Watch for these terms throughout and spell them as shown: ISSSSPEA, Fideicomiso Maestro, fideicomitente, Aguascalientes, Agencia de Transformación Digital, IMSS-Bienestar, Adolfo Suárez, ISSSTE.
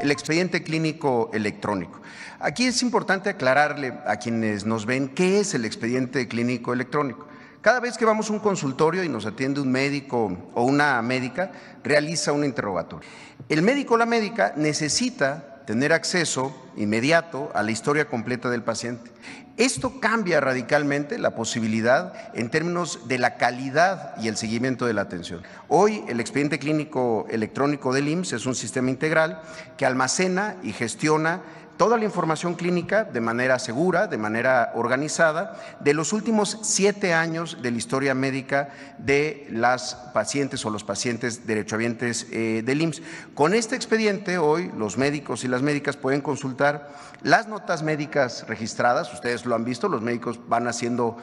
el expediente clínico electrónico. Aquí es importante aclararle a quienes nos ven qué es el expediente clínico electrónico. Cada vez que vamos a un consultorio y nos atiende un médico o una médica, realiza un interrogatorio. El médico o la médica necesita tener acceso inmediato a la historia completa del paciente. Esto cambia radicalmente la posibilidad en términos de la calidad y el seguimiento de la atención. Hoy el expediente clínico electrónico del IMSS es un sistema integral que almacena y gestiona toda la información clínica de manera segura, de manera organizada, de los últimos 7 años de la historia médica de las pacientes o los pacientes derechohabientes del IMSS. Con este expediente hoy los médicos y las médicas pueden consultar las notas médicas registradas. Ustedes lo han visto, los médicos van haciendo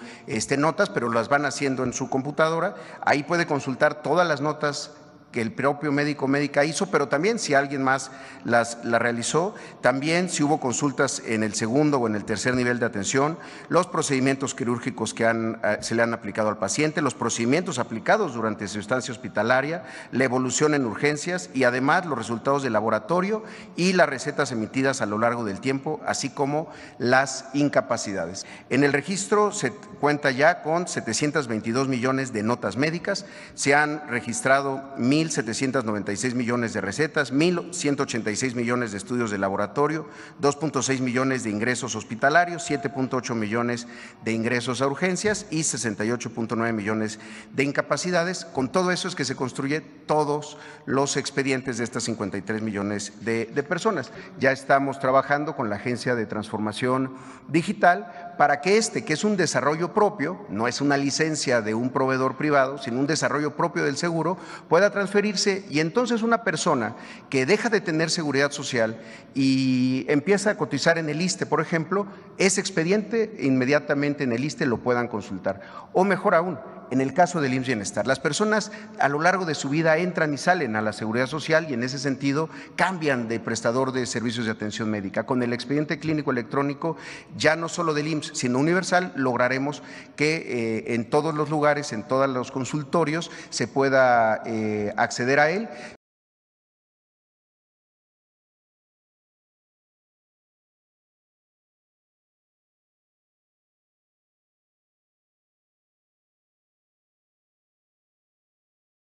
notas, pero las van haciendo en su computadora. Ahí puede consultar todas las notas que el propio médico o médica hizo, pero también si alguien más las realizó, también si hubo consultas en el segundo o en el tercer nivel de atención, los procedimientos quirúrgicos que se le han aplicado al paciente, los procedimientos aplicados durante su estancia hospitalaria, la evolución en urgencias y además los resultados de laboratorio y las recetas emitidas a lo largo del tiempo, así como las incapacidades. En el registro se cuenta ya con 722 millones de notas médicas, se han registrado 1.796 millones de recetas, 1.186 millones de estudios de laboratorio, 2.6 millones de ingresos hospitalarios, 7.8 millones de ingresos a urgencias y 68.9 millones de incapacidades. Con todo eso es que se construye todos los expedientes de estas 53 millones de personas. Ya estamos trabajando con la Agencia de Transformación Digital para que que es un desarrollo propio, no es una licencia de un proveedor privado, sino un desarrollo propio del seguro, pueda transferirse y entonces una persona que deja de tener seguridad social y empieza a cotizar en el ISSSTE, por ejemplo, ese expediente inmediatamente en el ISSSTE lo puedan consultar. O mejor aún, en el caso del IMSS-Bienestar, las personas a lo largo de su vida entran y salen a la seguridad social y en ese sentido cambian de prestador de servicios de atención médica. Con el expediente clínico electrónico, ya no solo del IMSS, sino universal, lograremos que en todos los lugares, en todos los consultorios, se pueda acceder a él.